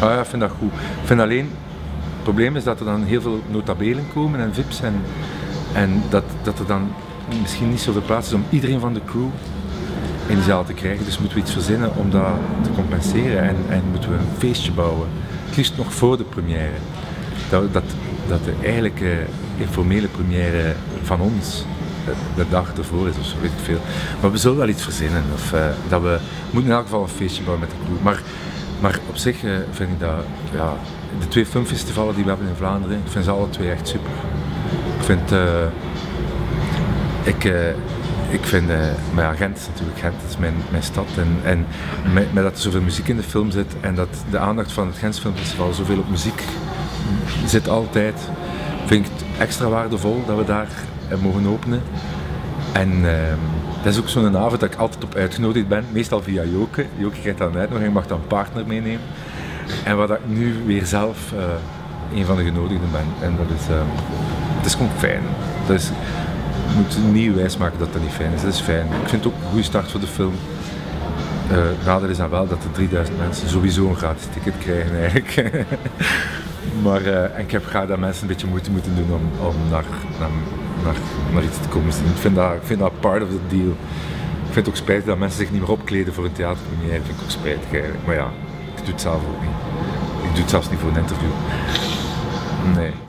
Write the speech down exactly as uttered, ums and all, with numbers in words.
Ah ja, ik vind dat goed. Ik vind alleen, het probleem is dat er dan heel veel notabelen komen en V I Ps en, en dat, dat er dan misschien niet zoveel plaats is om iedereen van de crew in die zaal te krijgen. Dus moeten we iets verzinnen om dat te compenseren en, en moeten we een feestje bouwen. Het liefst nog voor de première. Dat, dat, dat de eigenlijke informele première van ons de dag ervoor is of zo, weet ik veel. Maar we zullen wel iets verzinnen. Of, uh, dat we moeten in elk geval een feestje bouwen met de crew. Maar, maar op zich uh, vind ik dat, ja, de twee filmfestivalen die we hebben in Vlaanderen, ik vind ze alle twee echt super. Ik vind, uh, ik, uh, ik vind, uh, maar ja, Gent is natuurlijk, Gent is mijn, mijn stad. En, en met, met dat er zoveel muziek in de film zit en dat de aandacht van het Gents Filmfestival zoveel op muziek zit altijd, vind ik het extra waardevol dat we daar mogen openen. En uh, dat is ook zo'n avond dat ik altijd op uitgenodigd ben, meestal via Joke. Joke krijgt dan uit, maar je mag dan een partner meenemen. En wat ik nu weer zelf uh, een van de genodigden ben. En dat is, uh, het is gewoon fijn. Dat is, je moet niet wijsmaken dat dat niet fijn is, dat is fijn. Ik vind het ook een goede start voor de film. Uh, het nadeel is dan wel dat er drieduizend mensen sowieso een gratis ticket krijgen eigenlijk. Maar uh, ik heb graag dat mensen een beetje moeite moeten doen om, om naar, naar, naar, naar iets te komen zien. Ik vind dat, ik vind dat part of the deal. Ik vind het ook spijtig dat mensen zich niet meer opkleden voor een theaterpremière. Dat vind ik ook spijtig eigenlijk. Maar ja, ik doe het zelf ook niet. Ik doe het zelfs niet voor een interview. Nee.